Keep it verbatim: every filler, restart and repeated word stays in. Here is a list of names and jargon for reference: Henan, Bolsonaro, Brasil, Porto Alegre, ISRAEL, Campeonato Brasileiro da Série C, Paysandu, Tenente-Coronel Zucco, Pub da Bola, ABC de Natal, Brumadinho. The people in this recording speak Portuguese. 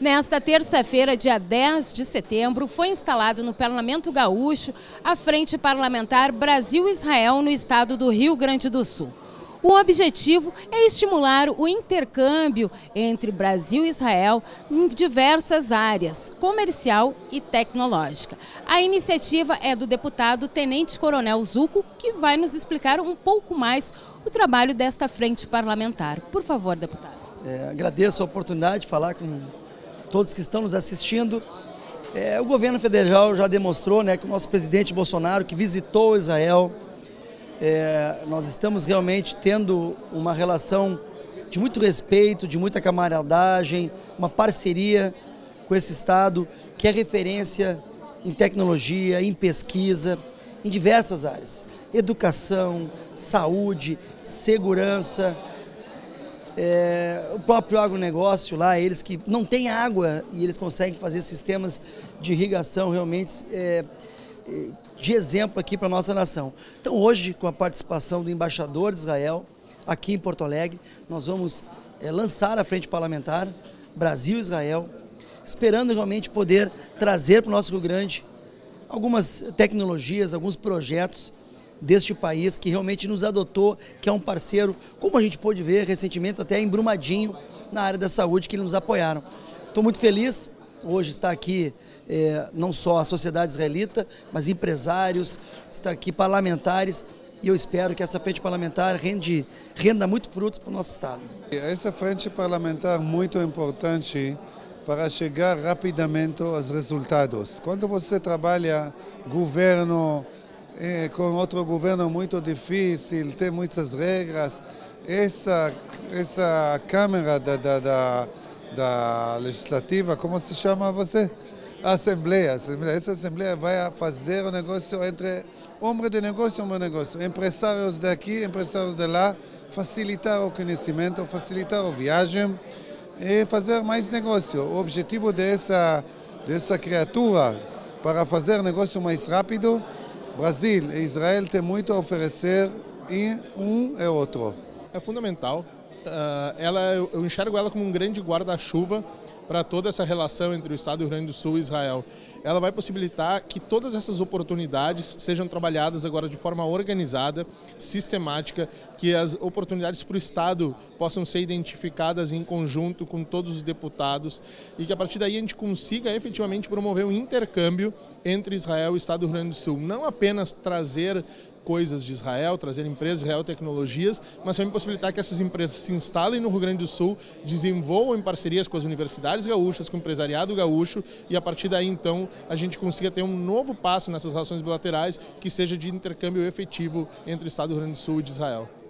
Nesta terça-feira, dia dez de setembro, foi instalado no Parlamento Gaúcho a Frente Parlamentar Brasil-Israel no estado do Rio Grande do Sul. O objetivo é estimular o intercâmbio entre Brasil e Israel em diversas áreas, comercial e tecnológica. A iniciativa é do deputado Tenente-Coronel Zucco, que vai nos explicar um pouco mais o trabalho desta frente parlamentar. Por favor, deputado. É, agradeço a oportunidade de falar com todos que estão nos assistindo. É, o governo federal já demonstrou, né, que o nosso presidente Bolsonaro, que visitou Israel, É, nós estamos realmente tendo uma relação de muito respeito, de muita camaradagem, uma parceria com esse Estado que é referência em tecnologia, em pesquisa, em diversas áreas. Educação, saúde, segurança, é, o próprio agronegócio lá, eles que não têm água e eles conseguem fazer sistemas de irrigação realmente é, de exemplo aqui para a nossa nação. Então hoje, com a participação do embaixador de Israel, aqui em Porto Alegre, nós vamos é, lançar a Frente Parlamentar Brasil-Israel, esperando realmente poder trazer para o nosso Rio Grande algumas tecnologias, alguns projetos deste país que realmente nos adotou, que é um parceiro, como a gente pôde ver recentemente até em Brumadinho, na área da saúde, que eles nos apoiaram. Estou muito feliz, hoje está aqui É, não só a sociedade israelita, mas empresários, está aqui parlamentares, e eu espero que essa frente parlamentar rende, renda muito frutos para o nosso Estado. Essa frente parlamentar é muito importante para chegar rapidamente aos resultados. Quando você trabalha governo é, com outro governo muito difícil, tem muitas regras, essa, essa Câmara da, da, da, da Legislativa, como se chama você? A assembleia, assembleia, essa assembleia vai fazer o negócio entre homem de negócio e homem de negócio, empresários daqui, empresários de lá, facilitar o conhecimento, facilitar a viagem e fazer mais negócio. O objetivo dessa, dessa criatura para fazer negócio mais rápido, Brasil e Israel têm muito a oferecer em um e outro. É fundamental, ela, eu enxergo ela como um grande guarda-chuva para toda essa relação entre o Estado do Rio Grande do Sul e Israel. Ela vai possibilitar que todas essas oportunidades sejam trabalhadas agora de forma organizada, sistemática, que as oportunidades para o Estado possam ser identificadas em conjunto com todos os deputados e que a partir daí a gente consiga efetivamente promover um intercâmbio entre Israel e o Estado do Rio Grande do Sul. Não apenas trazer coisas de Israel, trazer empresas de Israel, tecnologias, mas também possibilitar que essas empresas se instalem no Rio Grande do Sul, desenvolvam em parcerias com as universidades gaúchas, com o empresariado gaúcho, e a partir daí então a gente consiga ter um novo passo nessas relações bilaterais que seja de intercâmbio efetivo entre o Estado do Rio Grande do Sul e de Israel.